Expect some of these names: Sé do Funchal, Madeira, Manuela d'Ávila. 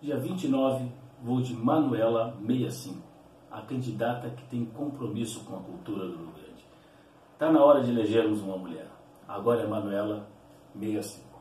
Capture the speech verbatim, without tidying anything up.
Dia vinte e nove, vou de Manuela sessenta e cinco, a candidata que tem compromisso com a cultura do Rio Grande. Está na hora de elegermos uma mulher. Agora é Manuela sessenta e cinco.